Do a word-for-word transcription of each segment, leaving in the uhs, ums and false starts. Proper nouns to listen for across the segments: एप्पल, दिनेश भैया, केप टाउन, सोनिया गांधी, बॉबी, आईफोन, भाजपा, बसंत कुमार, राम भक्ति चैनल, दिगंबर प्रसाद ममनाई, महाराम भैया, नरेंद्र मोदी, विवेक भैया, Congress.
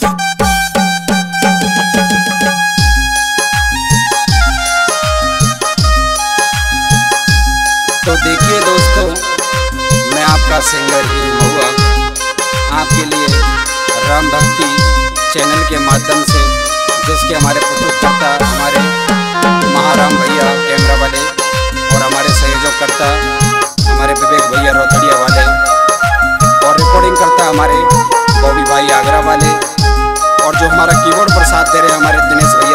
तो देखिए दोस्तों, मैं आपका सिंगर हीरो महुआ आपके लिए राम भक्ति चैनल के माध्यम से, जिसके हमारे प्रस्तुतकर्ता हमारे महाराम भैया कैमरा वाले और हमारे सहयोगकर्ता हमारे विवेक भैया रोतड़िया वाले और रिकॉर्डिंग करता हमारे बॉबी भाई आगरा वाले और जो हमारा कीबोर्ड पर साथ दे रहे हमारे दिनेश भैया।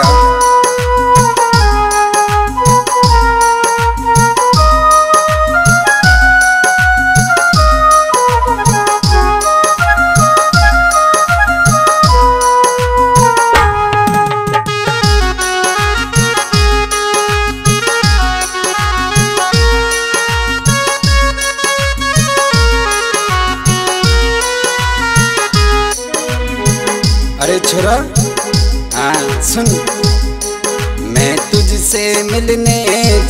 अरे छोरा हाँ सुन, मैं तुझसे मिलने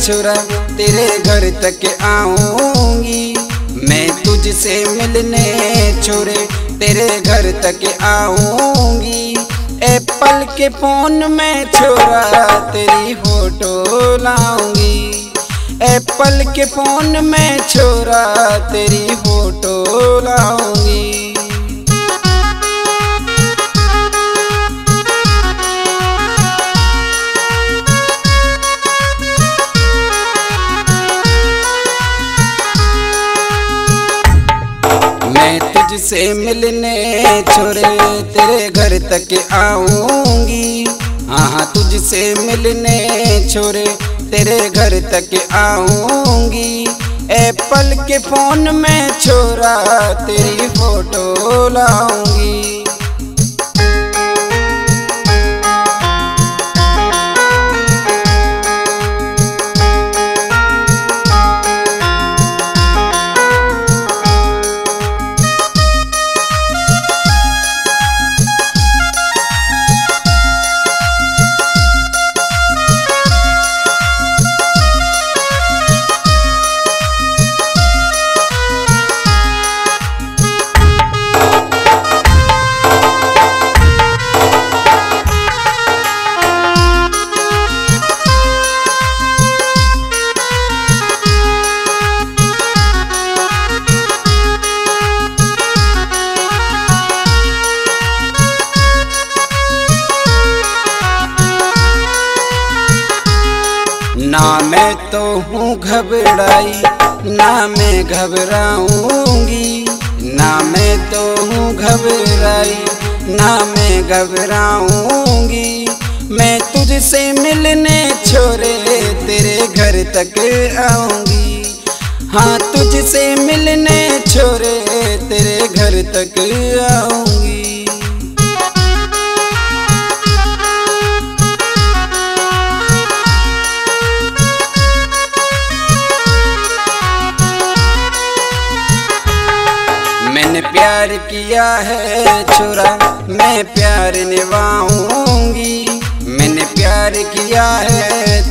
छोरा तेरे घर तक आऊंगी, मैं तुझसे मिलने छोरे तेरे घर तक आऊंगी। एप्पल के फोन में छोरा तेरी फोटो लाऊंगी, एप्पल के फोन में छोरा तेरी फोटो लाऊंगी। तुझसे मिलने छोरे तेरे घर तक आऊंगी, हाँ तुझसे मिलने छोरे तेरे घर तक आऊंगी। एप्पल के फोन में छोरा तेरी फोटो लाऊंगी। ना मैं तो हूँ घबराई, ना मैं घबराऊंगी, ना मैं तो हूँ घबराई, ना मैं घबराऊंगी। मैं तुझसे मिलने छोरे तेरे घर तक आऊंगी, हाँ तुझसे मिलने छोरे तेरे घर तक आऊंगी। मैंने प्यार किया है छोरा मैं प्यार निभाऊंगी, मैंने प्यार किया है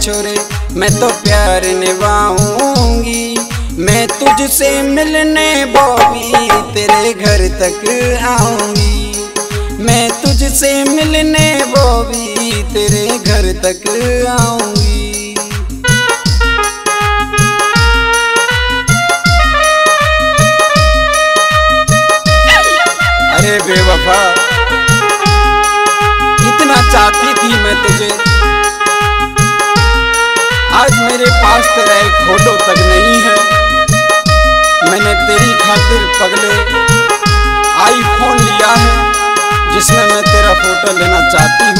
छोरे मैं तो प्यार निभाऊंगी। मैं तुझसे मिलने बॉबी तेरे घर तक आऊंगी, मैं तुझसे मिलने बॉबी तेरे घर तक आऊंगी। अरे बेवफा, इतना चाहती थी मैं तुझे, आज मेरे पास तेरा एक फोटो तक नहीं है। मैंने तेरी खातिर पगले आईफोन लिया है, जिसमें मैं तेरा फोटो लेना चाहती हूँ।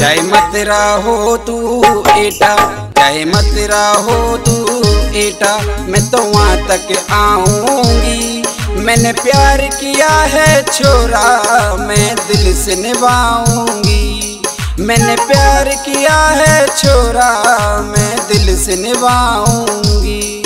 चाहे मत रहो तू एटा, चाहे मत रहो तू एटा, मैं तो वहाँ तक आऊंगी, मैंने प्यार किया है छोरा मैं दिल से निभाऊंगी, मैंने प्यार किया है छोरा मैं दिल से निभाऊंगी।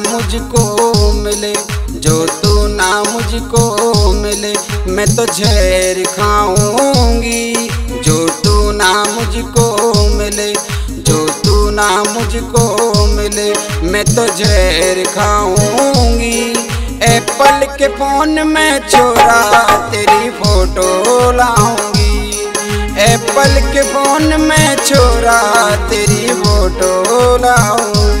मुझको मिले जो तू ना मुझको मिले मैं तो जहर खाऊंगी, जो तू ना मुझको मिले जो तू ना मुझको मिले मैं तो जहर खाऊंगी। एप्पल के फोन में छोरा तेरी फोटो लाऊंगी, एप्पल के फोन में छोरा तेरी फोटो लाऊंगी।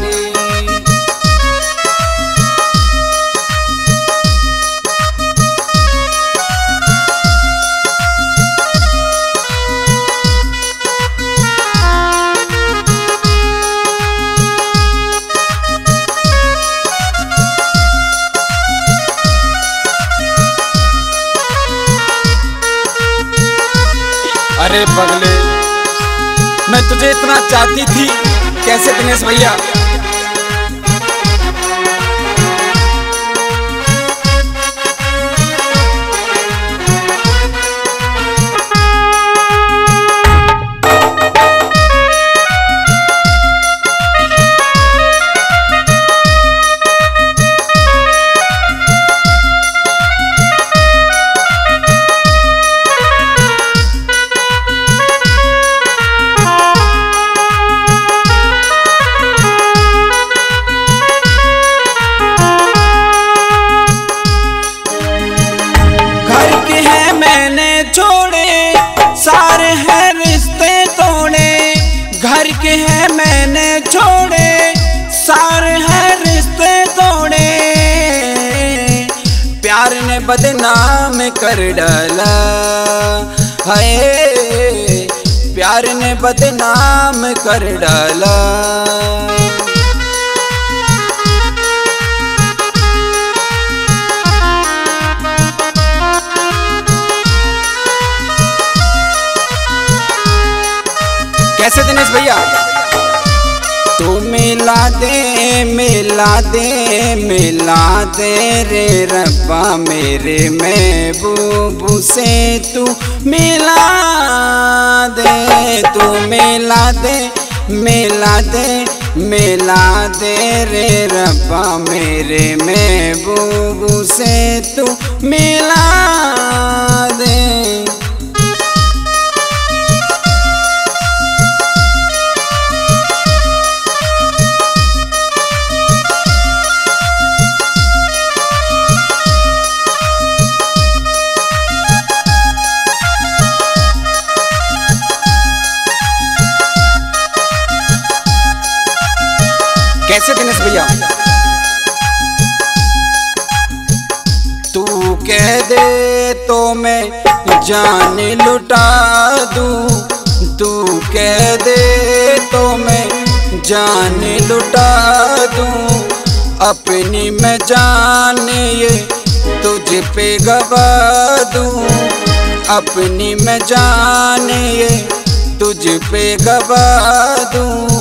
अरे बगले मैं तुझे इतना चाहती थी कैसे दिनेश भैया। हैं मैंने छोड़े सारे हैं रिश्ते तोड़े, प्यार ने बदनाम कर डाला हाय, प्यार ने बदनाम कर डाला। कैसे दिनेश भैया। तू मिला दे मिला दे मिला दे रे रब्बा मेरे महबूब से, तू मिला दे तू मिला दे मिला दे मिला दे रे रब्बा मेरे महबूब से, तू मिला दे। कैसे दिनेश भैया। तू कह दे तो मैं जान लुटा दूं, तू कह दे तो मैं जान लुटा दूं, अपनी मैं जान ये तुझ पे गवा दूं, अपनी मैं जान ये तुझ पे गवा दूं।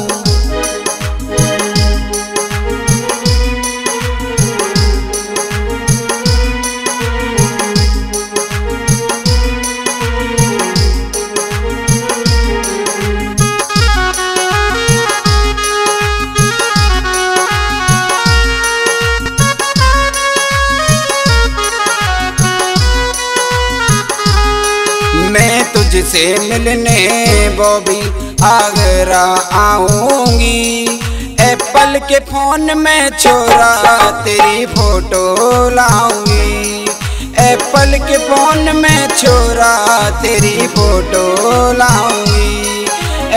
तुझसे मिलने बॉबी आगरा आऊंगी, एप्पल के फोन में छोरा तेरी फोटो लाऊंगी, एप्पल के फोन में छोरा तेरी फोटो लाऊंगी,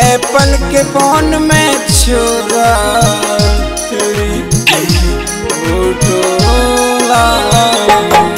एप्पल के फोन में छोरा तेरी फोटो लाऊंगी।